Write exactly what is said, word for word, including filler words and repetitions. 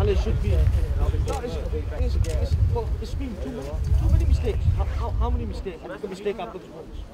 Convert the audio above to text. And it should be. No, it's, it's, it's, well, it's been too many, too many mistakes. How, how, how many mistakes? That's the mistake after the goals.